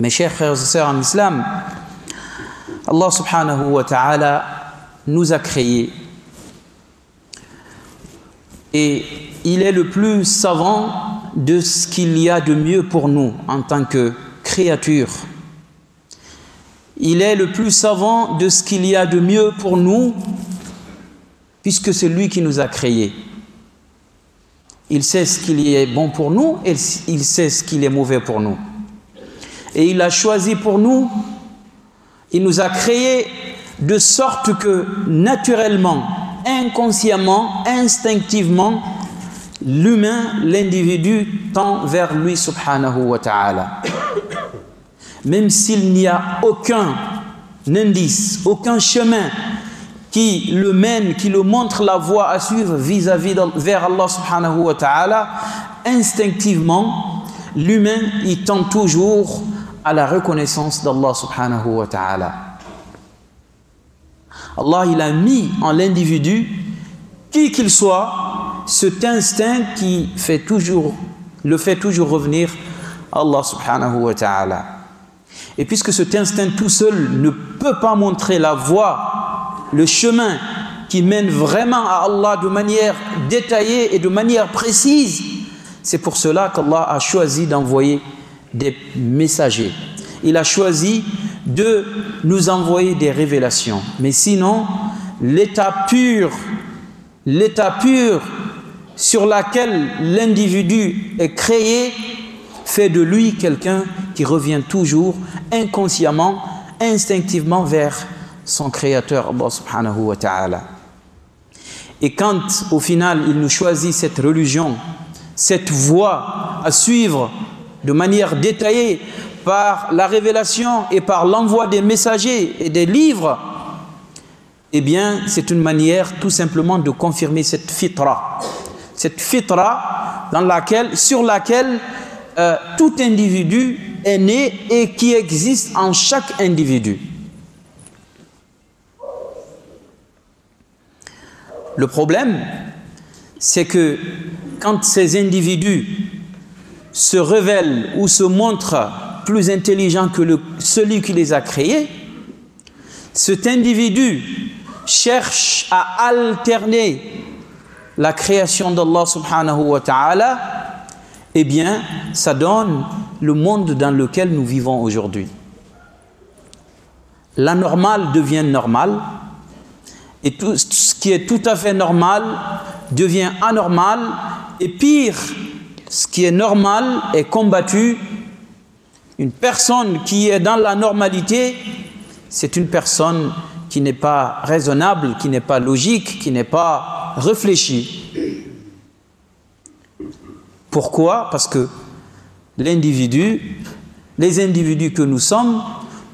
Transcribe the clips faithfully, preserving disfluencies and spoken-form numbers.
Mes chers frères et sœurs en islam, Allah subhanahu wa ta'ala nous a créés. Et il est le plus savant de ce qu'il y a de mieux pour nous en tant que créatures. Il est le plus savant de ce qu'il y a de mieux pour nous, puisque c'est lui qui nous a créés. Il sait ce qu'il est bon pour nous et il sait ce qu'il est mauvais pour nous. Et il a choisi pour nous, il nous a créés de sorte que naturellement, inconsciemment, instinctivement, l'humain, l'individu tend vers lui subhanahu wa ta'ala. Même s'il n'y a aucun indice, aucun chemin qui le mène, qui le montre la voie à suivre vis-à-vis vers Allah subhanahu wa ta'ala, instinctivement, l'humain il tend toujours à la reconnaissance d'Allah subhanahu wa ta'ala. Allah il a mis en l'individu, qui qu'il soit, cet instinct qui fait toujours, le fait toujours revenir à Allah subhanahu wa ta'ala. Et puisque cet instinct tout seul ne peut pas montrer la voie, le chemin qui mène vraiment à Allah de manière détaillée et de manière précise, c'est pour cela qu'Allah a choisi d'envoyer des messagers. Il a choisi de nous envoyer des révélations. Mais sinon, l'état pur, l'état pur sur lequel l'individu est créé, fait de lui quelqu'un qui revient toujours inconsciemment, instinctivement vers son Créateur, Allah subhanahu wa ta'ala. Et quand, au final, il nous choisit cette religion, cette voie à suivre de manière détaillée par la révélation et par l'envoi des messagers et des livres, eh bien, c'est une manière tout simplement de confirmer cette fitra, cette fitra dans laquelle, sur laquelle euh, tout individu est né et qui existe en chaque individu. Le problème, c'est que quand ces individus se révèlent ou se montrent plus intelligents que le, celui qui les a créés, cet individu cherche à alterner la création d'Allah subhanahu wa ta'ala, eh bien, ça donne le monde dans lequel nous vivons aujourd'hui. L'anormal devient normal, et tout ce qui est tout à fait normal devient anormal, et pire, ce qui est normal est combattu. Une personne qui est dans la normalité, c'est une personne qui n'est pas raisonnable, qui n'est pas logique, qui n'est pas réfléchie. Pourquoi? Parce que l'individu, les individus que nous sommes,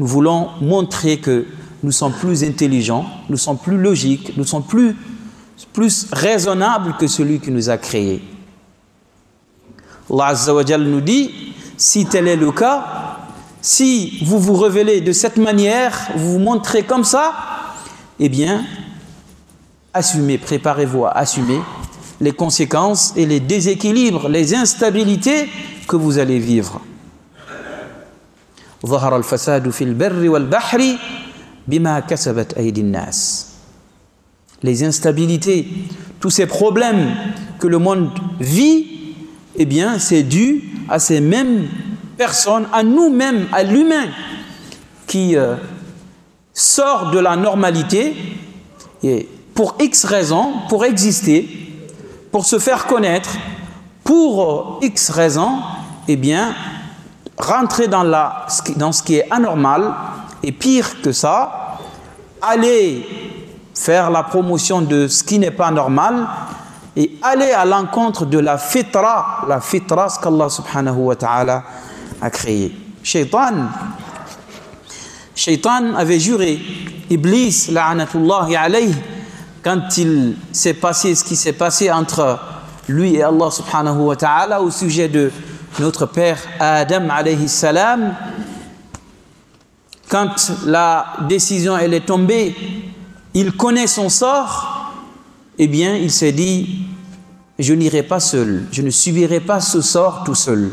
nous voulons montrer que nous sommes plus intelligents, nous sommes plus logiques, nous sommes plus, plus raisonnables que celui qui nous a créés. Allah Azza wa Jal nous dit, si tel est le cas, si vous vous révélez de cette manière, vous vous montrez comme ça, eh bien, assumez, préparez-vous à assumer les conséquences et les déséquilibres, les instabilités que vous allez vivre. Zahara al-fasadu fil barri wal bahri bima kasabat aydin nas. Les instabilités, tous ces problèmes que le monde vit, eh bien, c'est dû à ces mêmes personnes, à nous-mêmes, à l'humain qui euh, sort de la normalité et pour X raisons, pour exister, pour se faire connaître, pour euh, X raisons, eh bien, rentrer dans, la, dans ce qui est anormal et pire que ça, aller faire la promotion de ce qui n'est pas normal, et aller à l'encontre de la fitra, la fitra, ce qu'Allah subhanahu wa ta'ala a créé. Shaitan, Shaitan avait juré, Iblis, la'anatullahi alayh, quand il s'est passé ce qui s'est passé entre lui et Allah subhanahu wa ta'ala au sujet de notre père Adam alayhi salam, quand la décision elle est tombée, il connaît son sort. Eh bien, il s'est dit, je n'irai pas seul, je ne subirai pas ce sort tout seul.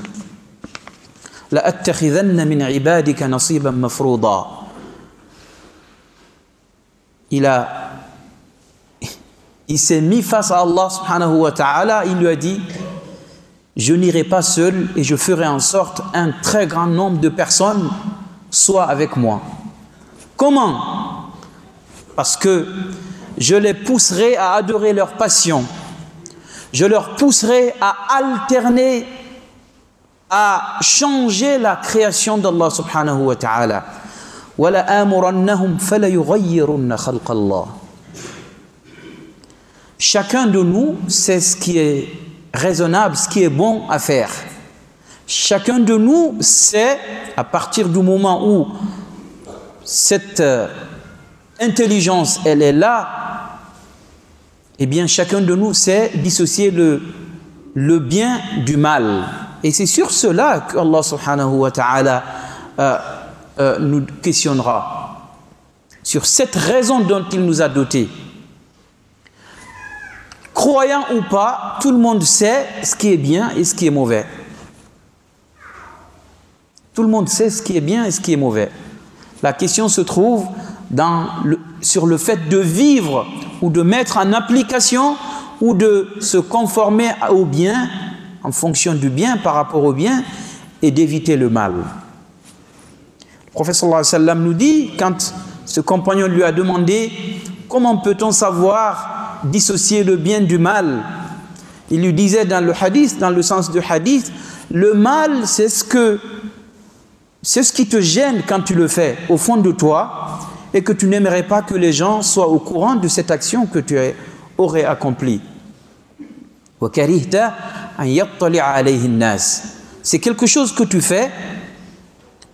لأتخذن من عبادك نصيبا مفروضا. Il a, il s'est mis face à Allah subhanahu wa ta'ala, il lui a dit: je n'irai pas seul et je ferai en sorte un très grand nombre de personnes soient avec moi. Comment? Parce que je les pousserai à adorer leur passion. Je leur pousserai à alterner, à changer la création d'Allah subhanahu wa ta'ala. Chacun de nous sait ce qui est raisonnable, ce qui est bon à faire. Chacun de nous sait, à partir du moment où cette intelligence, elle est là, eh bien chacun de nous sait dissocier le, le bien du mal. Et c'est sur cela que Allah subhanahu wa ta'ala euh, euh, nous questionnera, sur cette raison dont il nous a dotés. Croyant ou pas, tout le monde sait ce qui est bien et ce qui est mauvais. Tout le monde sait ce qui est bien et ce qui est mauvais. La question se trouve dans le, sur le fait de vivre ou de mettre en application ou de se conformer au bien, en fonction du bien, par rapport au bien, et d'éviter le mal. Le prophète sallallahu alayhi wa sallam nous dit, quand ce compagnon lui a demandé « Comment peut-on savoir » dissocier le bien du mal? Il lui disait dans le hadith, dans le sens du hadith, le mal c'est ce que c'est ce qui te gêne quand tu le fais au fond de toi et que tu n'aimerais pas que les gens soient au courant de cette action que tu aurais accomplie. C'est quelque chose que tu fais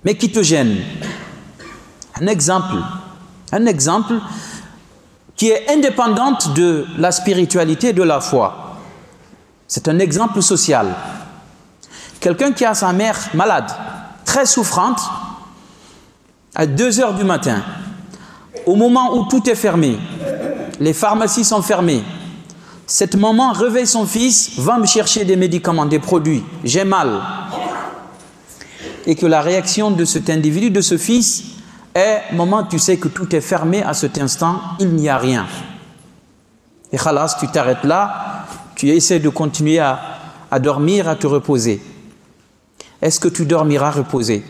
mais qui te gêne. Un exemple, un exemple qui est indépendante de la spiritualité et de la foi. C'est un exemple social. Quelqu'un qui a sa mère malade, très souffrante, à deux heures du matin, au moment où tout est fermé, les pharmacies sont fermées, cette maman réveille son fils, va me chercher des médicaments, des produits, j'ai mal. Et que la réaction de cet individu, de ce fils, et maman, tu sais que tout est fermé à cet instant, il n'y a rien. Et khalas, tu t'arrêtes là, tu essaies de continuer à, à dormir, à te reposer. Est-ce que tu dormiras reposé?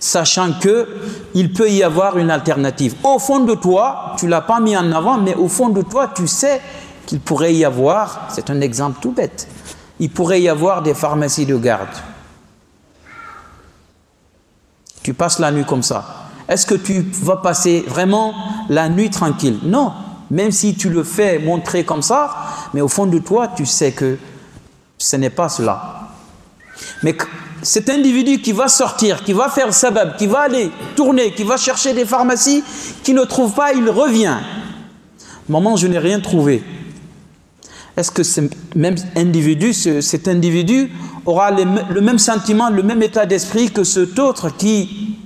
Sachant qu'il peut y avoir une alternative. Au fond de toi, tu ne l'as pas mis en avant, mais au fond de toi, tu sais qu'il pourrait y avoir, c'est un exemple tout bête, il pourrait y avoir des pharmacies de garde. Tu passes la nuit comme ça. Est-ce que tu vas passer vraiment la nuit tranquille? Non, même si tu le fais montrer comme ça, mais au fond de toi, tu sais que ce n'est pas cela. Mais cet individu qui va sortir, qui va faire sabab, qui va aller tourner, qui va chercher des pharmacies, qui ne trouve pas, il revient. Maman, je n'ai rien trouvé. Est-ce que ce même individu, ce, cet individu aura les, le même sentiment, le même état d'esprit que cet autre qui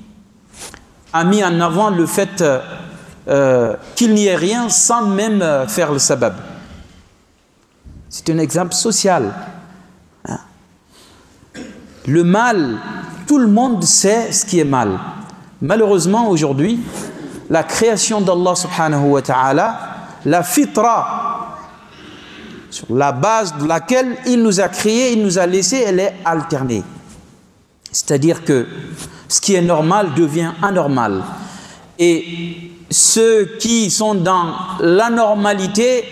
a mis en avant le fait euh, qu'il n'y ait rien sans même euh, faire le sabab? C'est un exemple social. Hein? Le mal, tout le monde sait ce qui est mal. Malheureusement, aujourd'hui, la création d'Allah subhanahu wa ta'ala, la fitra, sur la base de laquelle il nous a créés, il nous a laissés, elle est alternée. C'est-à-dire que ce qui est normal devient anormal. Et ceux qui sont dans l'anormalité,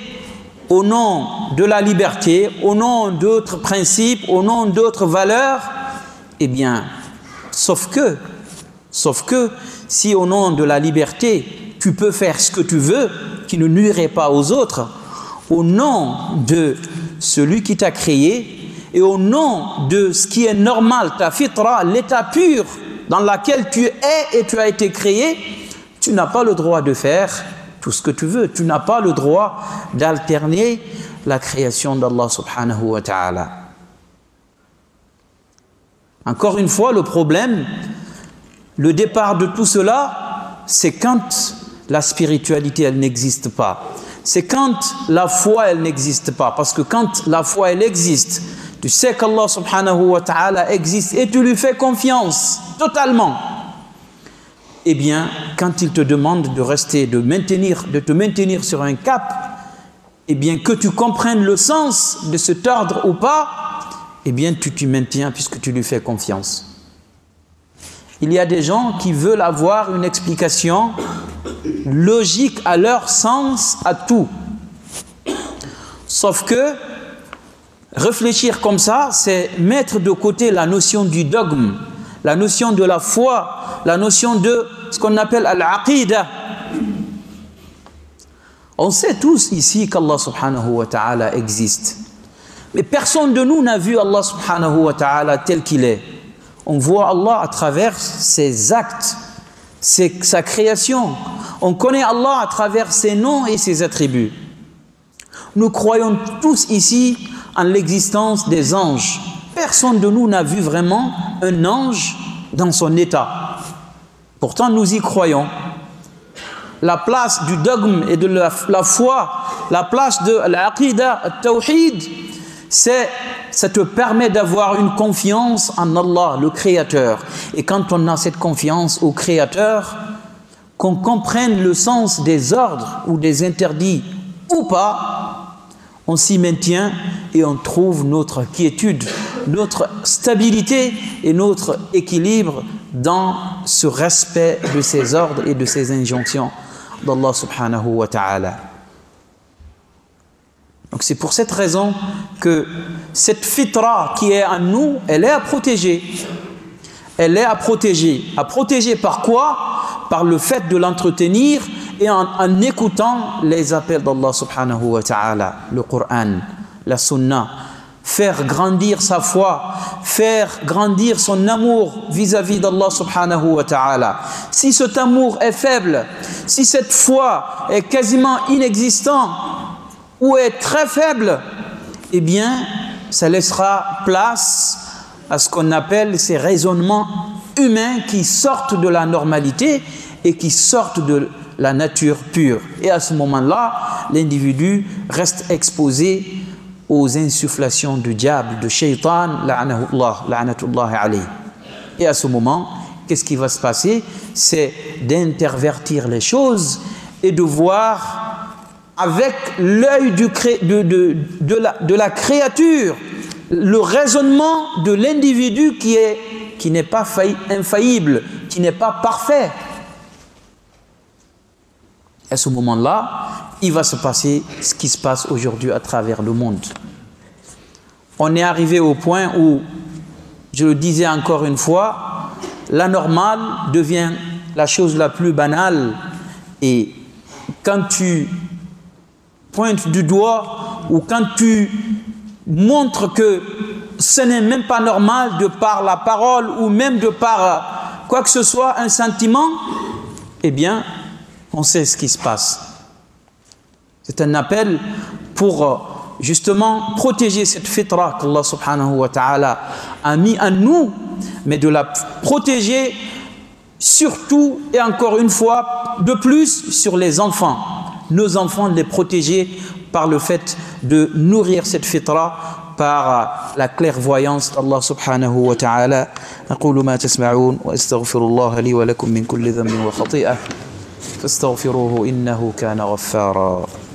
au nom de la liberté, au nom d'autres principes, au nom d'autres valeurs, eh bien, sauf que, sauf que, si au nom de la liberté, tu peux faire ce que tu veux, qui ne nuirait pas aux autres, au nom de celui qui t'a créé, et au nom de ce qui est normal, ta fitra, l'état pur, dans laquelle tu es et tu as été créé, tu n'as pas le droit de faire tout ce que tu veux. Tu n'as pas le droit d'alterner la création d'Allah subhanahu wa ta'ala. Encore une fois, le problème, le départ de tout cela, c'est quand la spiritualité, elle n'existe pas. C'est quand la foi, elle n'existe pas. Parce que quand la foi, elle existe, Tu sais qu'Allah subhanahu wa ta'ala existe et tu lui fais confiance totalement. Eh bien, quand il te demande de rester, de maintenir, de te maintenir sur un cap, eh bien, que tu comprennes le sens de cet ordre ou pas, eh bien, tu t'y maintiens puisque tu lui fais confiance. Il y a des gens qui veulent avoir une explication logique à leur sens, à tout. Sauf que réfléchir comme ça, c'est mettre de côté la notion du dogme, la notion de la foi, la notion de ce qu'on appelle al-aqidah. On sait tous ici qu'Allah subhanahu wa ta'ala existe. Mais personne de nous n'a vu Allah subhanahu wa ta'ala tel qu'il est. On voit Allah à travers ses actes, ses, sa création. On connaît Allah à travers ses noms et ses attributs. Nous croyons tous ici en l'existence des anges. Personne de nous n'a vu vraiment un ange dans son état. Pourtant, nous y croyons. La place du dogme et de la, la foi, la place de l'aqidah, le tawhid, c'est, ça te permet d'avoir une confiance en Allah, le Créateur. Et quand on a cette confiance au Créateur, qu'on comprenne le sens des ordres ou des interdits ou pas, on s'y maintient et on trouve notre quiétude, notre stabilité et notre équilibre dans ce respect de ces ordres et de ces injonctions d'Allah subhanahu wa ta'ala. Donc c'est pour cette raison que cette fitra qui est en nous, elle est à protéger. Elle est à protéger. À protéger par quoi? Par le fait de l'entretenir et en, en écoutant les appels d'Allah subhanahu wa ta'ala, le Coran, la sunna. Faire grandir sa foi, faire grandir son amour vis-à-vis d'Allah subhanahu wa ta'ala. Si cet amour est faible, si cette foi est quasiment inexistante ou est très faible, eh bien, ça laissera place à ce qu'on appelle ces raisonnements humains qui sortent de la normalité et qui sortent de la nature pure. Et à ce moment-là, l'individu reste exposé aux insufflations du diable, du shaitan, la'anahullah, la'anatullahi alayh. Et à ce moment, qu'est-ce qui va se passer? C'est d'intervertir les choses et de voir avec l'œil du cré... de, de, de, la, de la créature le raisonnement de l'individu qui est, qui n'est pas failli, infaillible, qui n'est pas parfait. À ce moment-là, il va se passer ce qui se passe aujourd'hui à travers le monde. On est arrivé au point où, je le disais encore une fois, l'anormal devient la chose la plus banale. Et quand tu pointes du doigt ou quand tu montres que ce n'est même pas normal de par la parole ou même de par quoi que ce soit, un sentiment, eh bien, on sait ce qui se passe. C'est un appel pour justement protéger cette fitra qu'Allah subhanahu wa ta'ala a mis en nous, mais de la protéger surtout et encore une fois de plus sur les enfants. Nos enfants, les protéger par le fait de nourrir cette fitra par la clairvoyance d'Allah subhanahu wa ta'ala. أقول ما تسمعون وأستغفر الله لي ولكم من كل ذنب وخطيئة. فاستغفروه إنه كان غفارا.